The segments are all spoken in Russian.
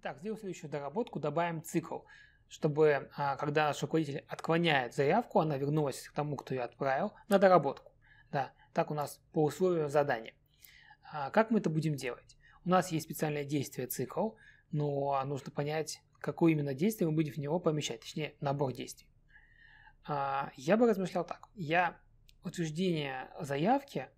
Итак, сделаем следующую доработку, добавим цикл, чтобы, когда наш руководитель отклоняет заявку, она вернулась к тому, кто ее отправил, на доработку. Да, так у нас по условиям задания. Как мы это будем делать? У нас есть специальное действие цикл, но нужно понять, какое именно действие мы будем в него помещать, точнее, набор действий. Я бы размышлял так. Я утверждение заявки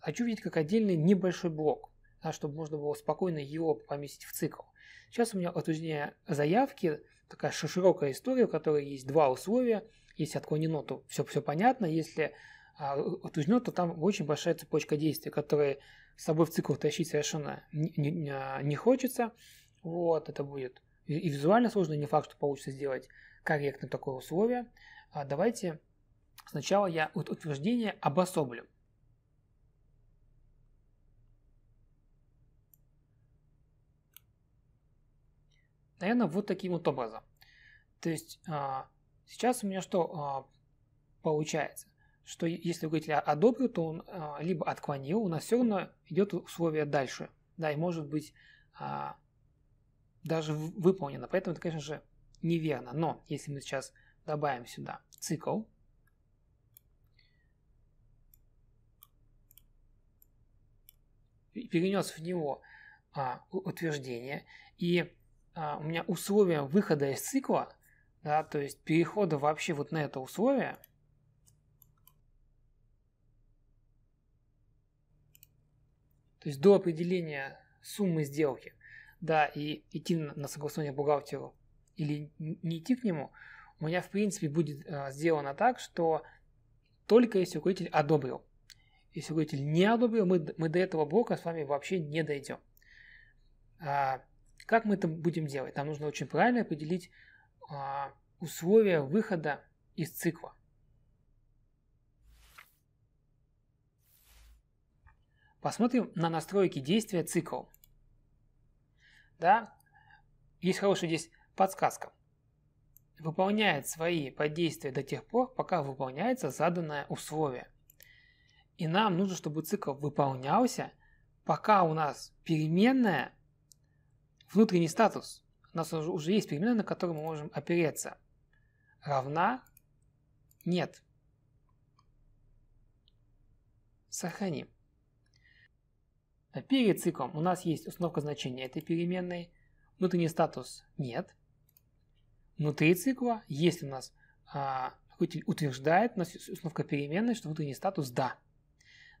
хочу видеть как отдельный небольшой блок, да, чтобы можно было спокойно его поместить в цикл. Сейчас у меня утверждение заявки, такая широкая история, в которой есть два условия. Если отклонено, то все понятно. Если утверждено, то там очень большая цепочка действий, которые с собой в цикл тащить совершенно не хочется. Вот, это будет и визуально сложно, не факт, что получится сделать корректно такое условие. Давайте сначала я утверждение обособлю. Наверное, вот таким вот образом. То есть сейчас у меня что получается? Что если руководитель одобрил, то он либо отклонил, у нас все равно идет условие дальше. Да, и может быть даже выполнено. Поэтому это, конечно же, неверно. Но если мы сейчас добавим сюда цикл, перенес в него утверждение, и у меня условия выхода из цикла, да, то есть перехода вообще вот на это условие, то есть до определения суммы сделки, да, и идти на согласование бухгалтеру или не идти к нему, у меня в принципе будет сделано так, что только если руководитель одобрил. Если руководитель не одобрил, мы до этого блока с вами вообще не дойдем. Как мы это будем делать? Нам нужно очень правильно определить условия выхода из цикла. Посмотрим на настройки действия цикла. Да? Есть хорошая здесь подсказка. Выполняет свои поддействия до тех пор, пока выполняется заданное условие. И нам нужно, чтобы цикл выполнялся, пока у нас переменная внутренний статус, у нас уже есть переменная, на которую мы можем опереться, равна нет. Сохраним. Перед циклом у нас есть установка значения этой переменной, внутренний статус нет. Внутри цикла, если у нас руководитель утверждает, у нас установка переменной, что внутренний статус да.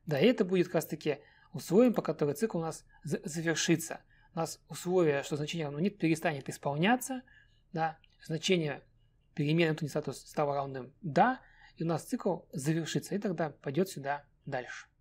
Да, и это будет как раз таки условием, по которому цикл у нас завершится. У нас условие, что значение равно нет, перестанет исполняться, да, значение переменной внутренний статус стало равным да, и у нас цикл завершится, и тогда пойдет сюда дальше.